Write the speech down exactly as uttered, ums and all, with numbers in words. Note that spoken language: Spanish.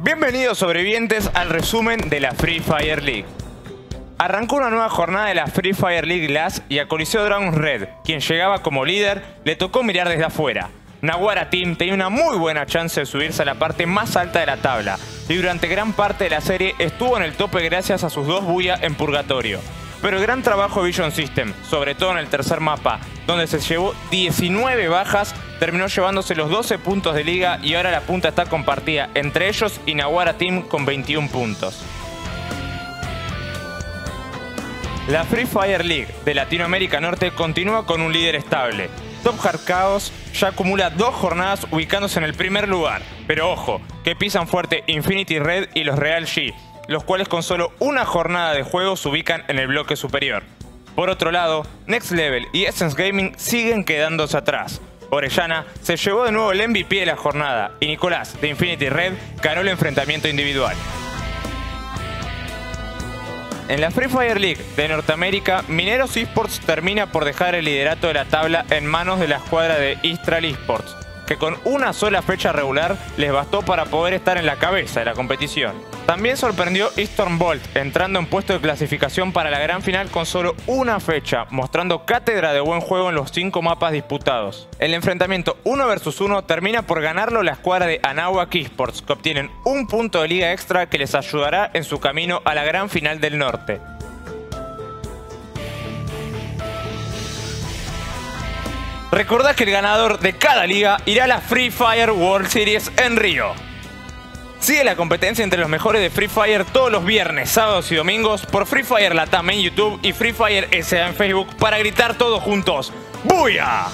Bienvenidos sobrevivientes al resumen de la Free Fire League. Arrancó una nueva jornada de la Free Fire League Last y a Coliseo Dragon Red, quien llegaba como líder, le tocó mirar desde afuera. Naguara Team tenía una muy buena chance de subirse a la parte más alta de la tabla y durante gran parte de la serie estuvo en el tope gracias a sus dos bullas en purgatorio. Pero el gran trabajo de Vision System, sobre todo en el tercer mapa, donde se llevó diecinueve bajas, terminó llevándose los doce puntos de liga y ahora la punta está compartida entre ellos y Naguara Team con veintiún puntos. La Free Fire League de Latinoamérica Norte continúa con un líder estable. Top Hard Chaos ya acumula dos jornadas ubicándose en el primer lugar, pero ojo, que pisan fuerte Infinity Red y los Real G, los cuales con solo una jornada de juego se ubican en el bloque superior. Por otro lado, Next Level y Essence Gaming siguen quedándose atrás. Orellana se llevó de nuevo el M V P de la jornada y Nicolás de Infinity Red ganó el enfrentamiento individual. En la Free Fire League de Norteamérica, Mineros Esports termina por dejar el liderato de la tabla en manos de la escuadra de Istral Esports, que con una sola fecha regular les bastó para poder estar en la cabeza de la competición. También sorprendió Eastern Bolt, entrando en puesto de clasificación para la gran final con solo una fecha, mostrando cátedra de buen juego en los cinco mapas disputados. El enfrentamiento uno versus uno termina por ganarlo la escuadra de Anahuac Esports, que obtienen un punto de liga extra que les ayudará en su camino a la gran final del norte. Recordá que el ganador de cada liga irá a la Free Fire World Series en Río. Sigue la competencia entre los mejores de Free Fire todos los viernes, sábados y domingos por Free Fire Latam en YouTube y Free Fire S A en Facebook para gritar todos juntos ¡Buya!